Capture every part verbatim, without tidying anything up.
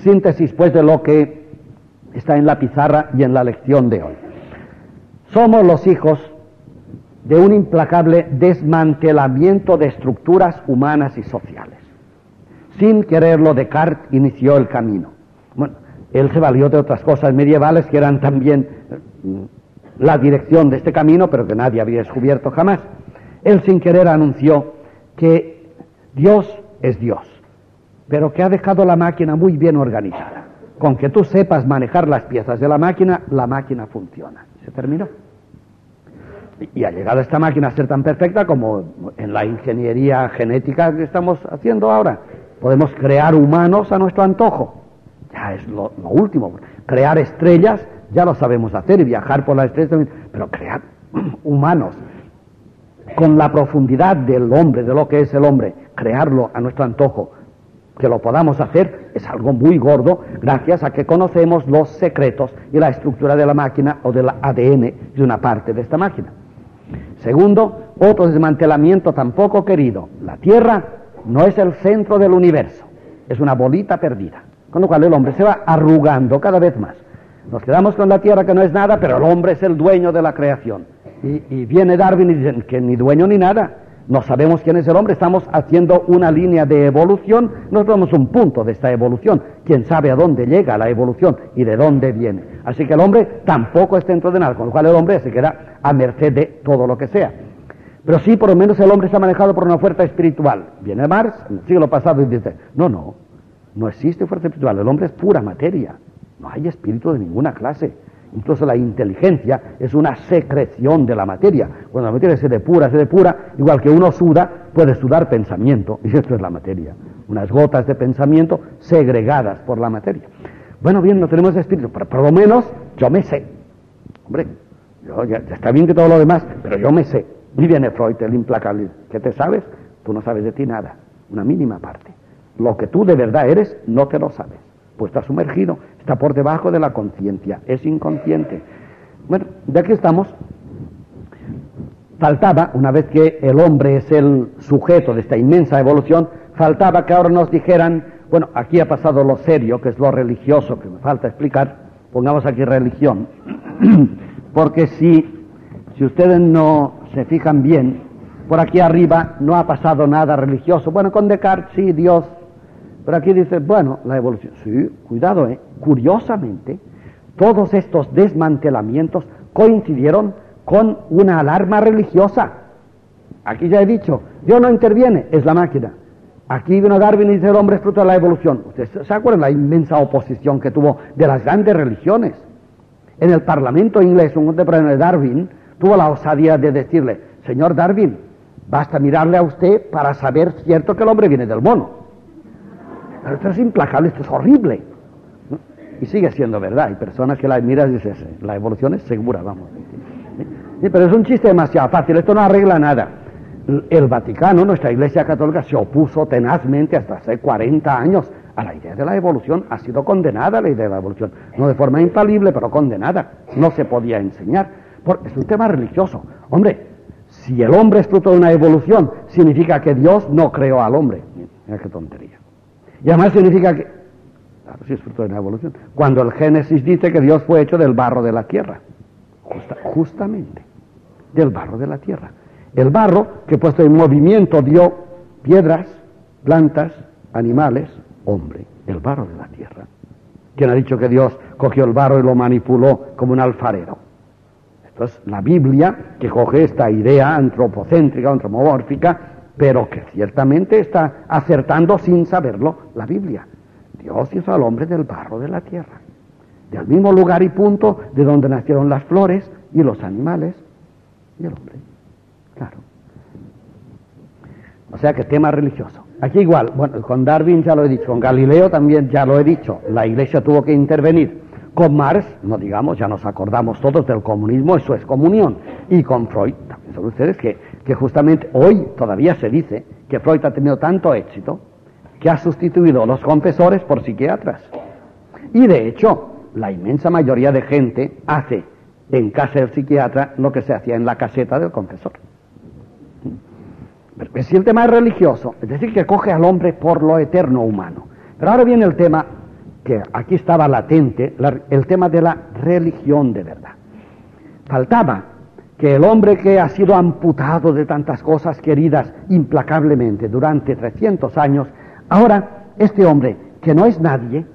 síntesis, pues, de lo que está en la pizarra y en la lección de hoy. Somos los hijos de un implacable desmantelamiento de estructuras humanas y sociales. Sin quererlo, Descartes inició el camino. Bueno, él se valió de otras cosas medievales que eran también la dirección de este camino, pero que nadie había descubierto jamás. Él sin querer anunció que Dios es Dios, pero que ha dejado la máquina muy bien organizada. Con que tú sepas manejar las piezas de la máquina, la máquina funciona. Se terminó. Y ha llegado esta máquina a ser tan perfecta como en la ingeniería genética que estamos haciendo ahora. Podemos crear humanos a nuestro antojo. Ya es lo, lo último. Crear estrellas ya lo sabemos hacer, y viajar por las estrellas también. Pero crear humanos con la profundidad del hombre, de lo que es el hombre, crearlo a nuestro antojo, que lo podamos hacer, es algo muy gordo, gracias a que conocemos los secretos y la estructura de la máquina o del A D N de una parte de esta máquina. Segundo, otro desmantelamiento tampoco querido. La Tierra no es el centro del universo, es una bolita perdida, con lo cual el hombre se va arrugando cada vez más. Nos quedamos con la Tierra, que no es nada, pero el hombre es el dueño de la creación. Y, y viene Darwin y dice que ni dueño ni nada. No sabemos quién es el hombre, estamos haciendo una línea de evolución, nos damos un punto de esta evolución. Quién sabe a dónde llega la evolución y de dónde viene. Así que el hombre tampoco es centro de nada, con lo cual el hombre se queda a merced de todo lo que sea. Pero sí, por lo menos el hombre está manejado por una fuerza espiritual. Viene Marx en el siglo pasado y dice, no, no, no existe fuerza espiritual, el hombre es pura materia, no hay espíritu de ninguna clase. Incluso la inteligencia es una secreción de la materia. Cuando la materia se depura, se depura, igual que uno suda, puede sudar pensamiento, y esto es la materia. Unas gotas de pensamiento segregadas por la materia. Bueno, bien, no tenemos espíritu, pero por lo menos yo me sé. Hombre, yo, ya, ya está bien que todo lo demás, pero yo me sé. Y viene Freud, el implacable. ¿Qué te sabes? Tú no sabes de ti nada, una mínima parte. Lo que tú de verdad eres, no te lo sabes. Pues está sumergido, está por debajo de la conciencia, es inconsciente. Bueno, de aquí estamos. Faltaba, una vez que el hombre es el sujeto de esta inmensa evolución, faltaba que ahora nos dijeran, bueno, aquí ha pasado lo serio, que es lo religioso, que me falta explicar, pongamos aquí religión, porque si, si ustedes no se fijan bien, por aquí arriba no ha pasado nada religioso. Bueno, con Descartes sí, Dios. Pero aquí dice, bueno, la evolución. Sí, cuidado, ¿eh? Curiosamente, todos estos desmantelamientos coincidieron con una alarma religiosa. Aquí ya he dicho, Dios no interviene, es la máquina. Aquí vino Darwin y dice, el hombre es fruto de la evolución. ¿Ustedes se acuerdan la inmensa oposición que tuvo de las grandes religiones? En el Parlamento inglés, un contemporáneo de Darwin tuvo la osadía de decirle, señor Darwin, basta mirarle a usted para saber cierto que el hombre viene del mono. Pero esto es implacable, esto es horrible. ¿No? Y sigue siendo verdad. Hay personas que la miras y dices, la evolución es segura, vamos. Sí, pero es un chiste demasiado fácil, esto no arregla nada. El Vaticano, nuestra Iglesia Católica, se opuso tenazmente hasta hace cuarenta años a la idea de la evolución. Ha sido condenada la idea de la evolución. No de forma infalible, pero condenada. No se podía enseñar. Porque es un tema religioso. Hombre, si el hombre es fruto de una evolución, significa que Dios no creó al hombre. Mira qué tontería. Y además significa que, claro, sí es fruto de una evolución, cuando el Génesis dice que Dios fue hecho del barro de la tierra, Justa, justamente, del barro de la tierra. El barro que puesto en movimiento dio piedras, plantas, animales, hombre, el barro de la tierra. ¿Quién ha dicho que Dios cogió el barro y lo manipuló como un alfarero? Esto es la Biblia que coge esta idea antropocéntrica, antropomórfica, pero que ciertamente está acertando sin saberlo la Biblia. Dios hizo al hombre del barro de la tierra, del mismo lugar y punto de donde nacieron las flores y los animales y el hombre. Claro. O sea que tema religioso. Aquí igual, bueno, con Darwin ya lo he dicho, con Galileo también ya lo he dicho, la Iglesia tuvo que intervenir. Con Marx, no digamos, ya nos acordamos todos del comunismo y su excomunión. Y con Freud, también son ustedes que... que justamente hoy todavía se dice que Freud ha tenido tanto éxito que ha sustituido a los confesores por psiquiatras. Y de hecho, la inmensa mayoría de gente hace en casa del psiquiatra lo que se hacía en la caseta del confesor. Pero es el tema religioso, es decir, que coge al hombre por lo eterno humano. Pero ahora viene el tema que aquí estaba latente la, el tema de la religión de verdad. Faltaba que el hombre que ha sido amputado de tantas cosas queridas implacablemente durante trescientos años, ahora este hombre que no es nadie,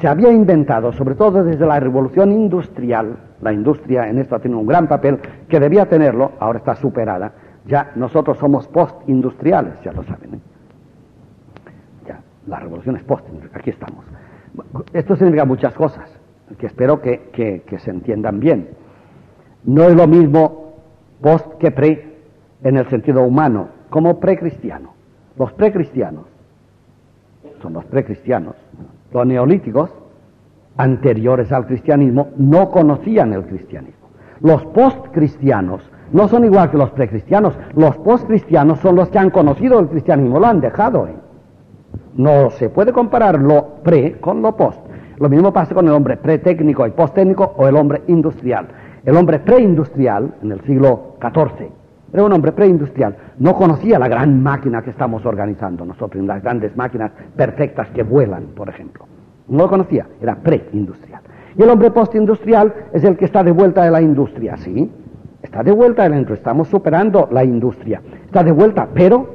se había inventado, sobre todo desde la revolución industrial, la industria en esto ha tenido un gran papel, que debía tenerlo, ahora está superada, ya nosotros somos postindustriales, ya lo saben, ¿eh? Ya, la revolución es postindustrial, aquí estamos. Esto significa muchas cosas, que espero que, que, que se entiendan bien. No es lo mismo post que pre en el sentido humano, como precristiano. Los precristianos son los precristianos. Los neolíticos, anteriores al cristianismo, no conocían el cristianismo. Los postcristianos no son igual que los precristianos. Los postcristianos son los que han conocido el cristianismo, lo han dejado ahí. No se puede comparar lo pre con lo post. Lo mismo pasa con el hombre pretécnico y posttécnico o el hombre industrial. El hombre preindustrial, en el siglo catorce, era un hombre preindustrial, no conocía la gran máquina que estamos organizando nosotros, las grandes máquinas perfectas que vuelan, por ejemplo. No lo conocía, era preindustrial. Y el hombre postindustrial es el que está de vuelta de la industria, ¿sí? Está de vuelta de la industria, estamos superando la industria. Está de vuelta, pero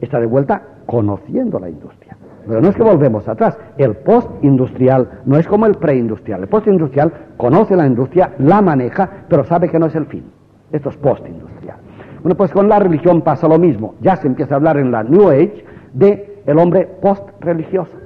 está de vuelta conociendo la industria. Pero no es que volvemos atrás, el postindustrial no es como el preindustrial. El postindustrial conoce la industria, la maneja, pero sabe que no es el fin. Esto es postindustrial. Bueno, pues con la religión pasa lo mismo. Ya se empieza a hablar en la New Age de el hombre post-religioso.